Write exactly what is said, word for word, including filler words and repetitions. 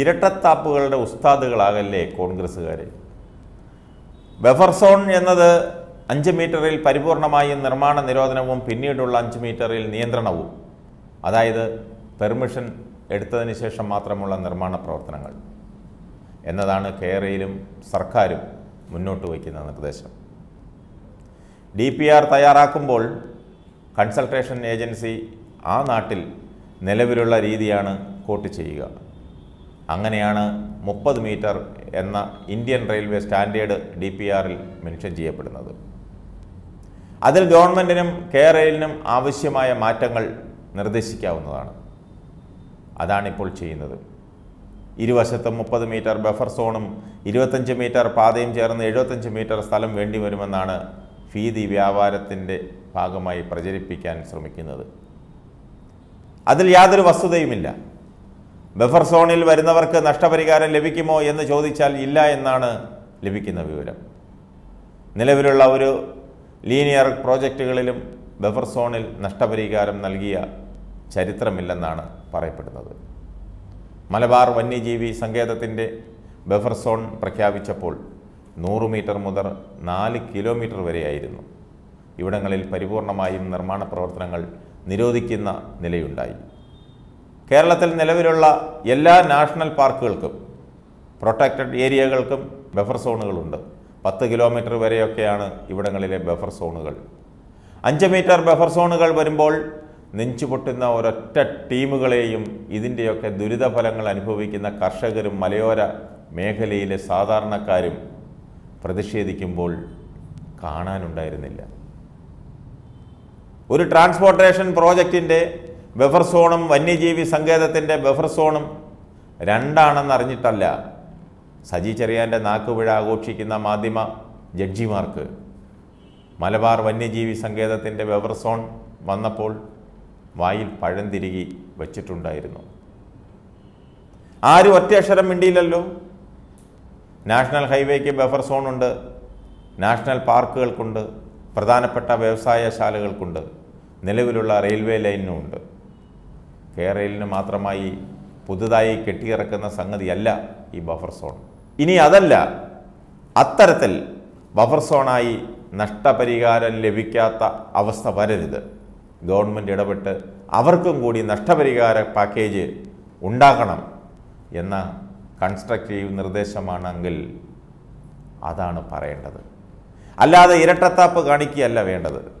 ഇരട്ടത്താപ്പുകളുടെ ഉസ്താദുകളാകല്ലേ കോൺഗ്രസ്സുകാരെ. Buffer zone എന്നത് അഞ്ച് മീറ്ററിൽ പരിപൂർണമായും നിർമ്മാണ നിരോധനവും പിന്നീടുള്ള അഞ്ച് മീറ്ററിൽ നിയന്ത്രണവും, അതായത് പെർമിഷൻ എടുത്തതിന് ശേഷം മാത്രമുള്ള നിർമ്മാണ പ്രവർത്തനങ്ങൾ എന്നതാണ് കേരളയിലും സർക്കാരും മുന്നോട്ട് വയ്ക്കുന്ന നിർദ്ദേശം. ഡി പി ആർ തയ്യാറാക്കുമ്പോൾ കൺസൾട്ടേഷൻ ഏജൻസി ആ നാട്ടിൽ നിലവിലുള്ള രീതിയാണ് കോട്ട് ചെയ്യുക. അങ്ങനെയാണ് മുപ്പത് മീറ്റർ എന്ന Indian railway standard D P ആറിൽ മെൻഷൻ ചെയ്യപ്പെടുന്നത്. അതിൽ ഗവൺമെൻറ്റിനും കെയർ റെയിലിനും ആവശ്യമായ മാറ്റങ്ങൾ നിർദ്ദേശിക്കാവുന്നതാണ്. അതാണിപ്പോൾ ചെയ്യുന്നത്. ഇരുവശത്തും മുപ്പത് മീറ്റർ ബഫർ സോണും ഇരുപത്തഞ്ച് മീറ്റർ പാതയും ചേർന്ന് എഴുപത്തഞ്ച് മീറ്റർ സ്ഥലം വേണ്ടിവരുമെന്നാണ് ഫീതി വ്യാപാരത്തിൻ്റെ ഭാഗമായി പ്രചരിപ്പിക്കാൻ ശ്രമിക്കുന്നത്. അതിൽ യാതൊരു വസ്തുതയുമില്ല. ബഫർ സോണിൽ വരുന്നവർക്ക് നഷ്ടപരിഹാരം ലഭിക്കുമോ എന്ന് ചോദിച്ചാൽ ഇല്ല എന്നാണ് ലഭിക്കുന്ന വിവരം. നിലവിലുള്ള ഒരു ലീനിയർ പ്രോജക്റ്റുകളിലും ബഫർ സോണിൽ നഷ്ടപരിഹാരം നൽകിയ ചരിത്രമില്ലെന്നാണ് പറയപ്പെടുന്നത്. മലബാർ വന്യജീവി സങ്കേതത്തിൻ്റെ ബഫർ സോൺ പ്രഖ്യാപിച്ചപ്പോൾ നൂറ് മീറ്റർ മുതൽ നാല് കിലോമീറ്റർ വരെയായിരുന്നു. ഇവിടങ്ങളിൽ പരിപൂർണമായും നിർമ്മാണ പ്രവർത്തനങ്ങൾ നിരോധിക്കുന്ന നിലയുണ്ടായി. കേരളത്തിൽ നിലവിലുള്ള എല്ലാ നാഷണൽ പാർക്കുകൾക്കും പ്രൊട്ടക്റ്റഡ് ഏരിയകൾക്കും ബഫർ സോണുകളുണ്ട്. പത്ത് കിലോമീറ്റർ വരെയൊക്കെയാണ് ഇവിടങ്ങളിലെ ബഫർ സോണുകൾ. അഞ്ച് മീറ്റർ ബഫർ സോണുകൾ വരുമ്പോൾ നെഞ്ചുപൊട്ടുന്ന ഒരൊറ്റ ടീമുകളെയും ഇതിൻ്റെയൊക്കെ ദുരിതഫലങ്ങൾ അനുഭവിക്കുന്ന കർഷകരും മലയോര മേഖലയിലെ സാധാരണക്കാരും പ്രതിഷേധിക്കുമ്പോൾ കാണാനുണ്ടായിരുന്നില്ല. ഒരു ട്രാൻസ്പോർട്ടേഷൻ പ്രോജക്റ്റിൻ്റെ ബഫർ സോണും വന്യജീവി സങ്കേതത്തിൻ്റെ ബഫർ സോണും രണ്ടാണെന്നറിഞ്ഞിട്ടല്ല സജി ചെറിയാൻ്റെ നാക്കുപിഴ ആഘോഷിക്കുന്ന മാധ്യമ ജഡ്ജിമാർക്ക് മലബാർ വന്യജീവി സങ്കേതത്തിൻ്റെ ബഫർ സോൺ വന്നപ്പോൾ വായിൽ പഴം തിരികി വച്ചിട്ടുണ്ടായിരുന്നു. ആരും ഒറ്റയക്ഷരം മിണ്ടിയില്ലല്ലോ. നാഷണൽ ഹൈവേക്ക് ബഫർ സോണുണ്ട്, നാഷണൽ പാർക്കുകൾക്കുണ്ട്, പ്രധാനപ്പെട്ട വ്യവസായശാലകൾക്കുണ്ട്, നിലവിലുള്ള റെയിൽവേ ലൈനിനുമുണ്ട്. കേരളയിലിന് മാത്രമായി പുതുതായി കെട്ടിയിറക്കുന്ന സംഗതിയല്ല ഈ ബഫർ സോൺ. ഇനി അതല്ല, അത്തരത്തിൽ ബഫർ സോണായി നഷ്ടപരിഹാരം ലഭിക്കാത്ത അവസ്ഥ വരരുത്. ഗവൺമെൻറ് ഇടപെട്ട് അവർക്കും കൂടി നഷ്ടപരിഹാര പാക്കേജ് ഉണ്ടാക്കണം എന്ന കൺസ്ട്രക്റ്റീവ് നിർദ്ദേശമാണെങ്കിൽ അതാണ് പറയേണ്ടത്. അല്ലാതെ ഇരട്ടത്താപ്പ് കാണിക്കുകയല്ല വേണ്ടത്.